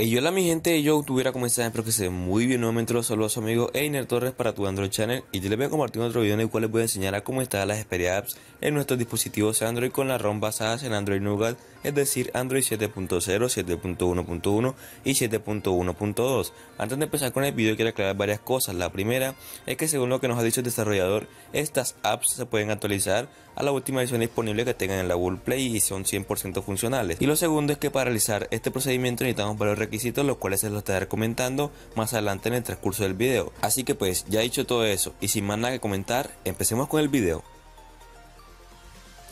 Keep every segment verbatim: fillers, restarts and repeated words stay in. Y hola mi gente, y yo tuviera comenzado, espero que se ve muy bien. Nuevamente los saludos a su amigo Einer Torres para tu Android Channel, y yo les voy a compartir otro video en el cual les voy a enseñar a cómo instalar las Xperia Apps en nuestros dispositivos Android con la ROM basadas en Android Nougat, es decir Android siete punto cero, siete punto uno punto uno y siete punto uno punto dos. Antes de empezar con el video quiero aclarar varias cosas. La primera es que según lo que nos ha dicho el desarrollador, estas apps se pueden actualizar a la última versión disponible que tengan en la Google Play y son cien por ciento funcionales. Y lo segundo es que para realizar este procedimiento necesitamos varios requisitos requisitos, los cuales se los estaré comentando más adelante en el transcurso del video. Así que pues ya dicho todo eso y sin más nada que comentar, empecemos con el video.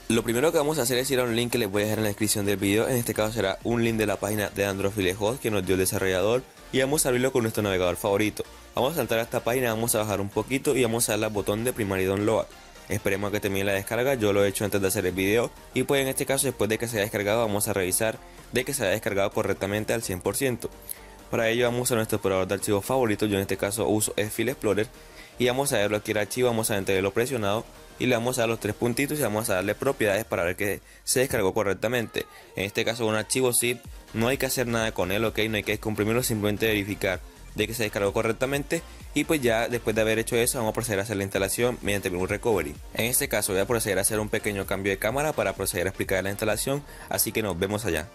Lo primero que vamos a hacer es ir a un link que les voy a dejar en la descripción del video. En este caso será un link de la página de Android File Host que nos dio el desarrollador, y vamos a abrirlo con nuestro navegador favorito. Vamos a saltar a esta página, vamos a bajar un poquito y vamos a darle al botón de Primary Download. Esperemos a que termine la descarga. Yo lo he hecho antes de hacer el video, y pues en este caso después de que se haya descargado vamos a revisar de que se haya descargado correctamente al cien por ciento. Para ello vamos a nuestro explorador de archivos favorito, yo en este caso uso el File Explorer, y vamos a verlo aquí el archivo, vamos a entregarlo presionado y le vamos a dar los tres puntitos y vamos a darle propiedades para ver que se descargó correctamente. En este caso un archivo zip, no hay que hacer nada con él, ok, no hay que comprimirlo, simplemente verificar de que se descargó correctamente, y pues ya después de haber hecho eso vamos a proceder a hacer la instalación mediante un recovery. En este caso voy a proceder a hacer un pequeño cambio de cámara para proceder a explicar la instalación, así que nos vemos allá.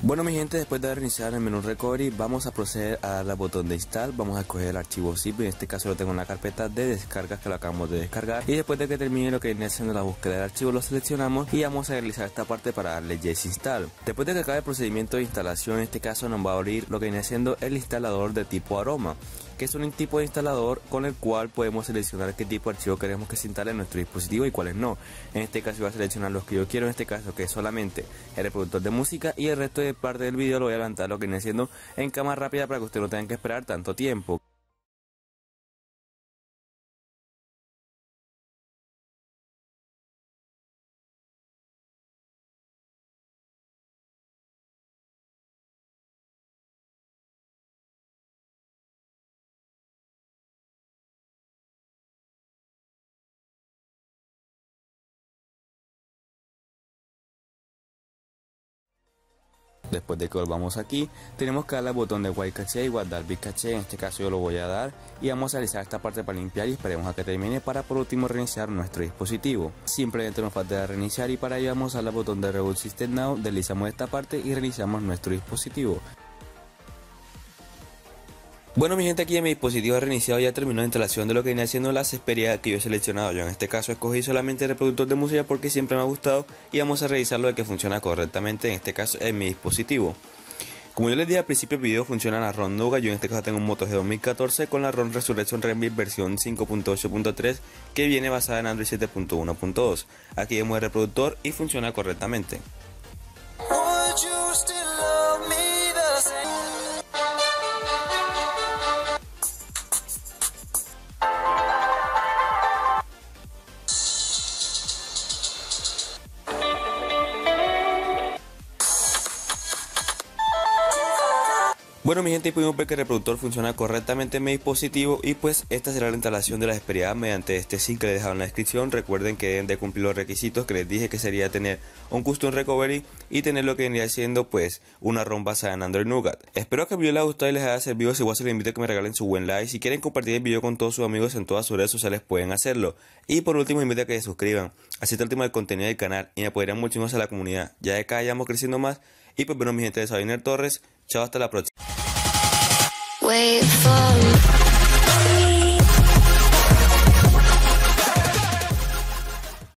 Bueno mi gente, después de reiniciar el menú recovery vamos a proceder a darle al botón de install, vamos a escoger el archivo zip, en este caso lo tengo en la carpeta de descargas que lo acabamos de descargar, y después de que termine lo que viene haciendo la búsqueda del archivo lo seleccionamos y vamos a realizar esta parte para darle yes install. Después de que acabe el procedimiento de instalación, en este caso nos va a abrir lo que viene haciendo el instalador de tipo aroma, que es un tipo de instalador con el cual podemos seleccionar qué tipo de archivo queremos que se instale en nuestro dispositivo y cuáles no. En este caso voy a seleccionar los que yo quiero, en este caso que es solamente el reproductor de música, y el resto de parte del video lo voy a adelantar lo que viene haciendo en cámara rápida para que ustedes no tengan que esperar tanto tiempo. Después de que volvamos aquí, tenemos que darle al botón de Wipe Cache y guardar Big Cache, en este caso yo lo voy a dar, y vamos a realizar esta parte para limpiar y esperemos a que termine para por último reiniciar nuestro dispositivo. Simplemente nos falta reiniciar, y para ello vamos a darle al botón de Reboot System Now, deslizamos esta parte y reiniciamos nuestro dispositivo. Bueno mi gente, aquí en mi dispositivo reiniciado ya terminó la instalación de lo que viene haciendo las Xperia que yo he seleccionado. Yo en este caso escogí solamente el reproductor de música porque siempre me ha gustado, y vamos a revisarlo de que funciona correctamente en este caso en mi dispositivo. Como yo les dije al principio del video, funciona la ROM Nougat. Yo en este caso tengo un moto G dos mil catorce con la ROM Resurrection Remix versión cinco punto ocho punto tres que viene basada en Android siete punto uno punto dos. Aquí vemos el reproductor y funciona correctamente. Bueno mi gente, pudimos ver que el reproductor funciona correctamente en mi dispositivo, y pues esta será la instalación de las Xperia mediante este sync que les he dejado en la descripción. Recuerden que deben de cumplir los requisitos que les dije, que sería tener un Custom Recovery y tener lo que vendría siendo pues una ROM basada en Android Nougat. Espero que el video les haya gustado y les haya servido. Si igual se les invito a que me regalen su buen like. Si quieren compartir el video con todos sus amigos en todas sus redes sociales pueden hacerlo. Y por último invito a que se suscriban, así está el último del contenido del canal y me apoyarán mucho más a la comunidad. Ya de acá vayamos creciendo más, y pues bueno mi gente, soy Einer Torres. Chao, hasta la próxima. Wait for me.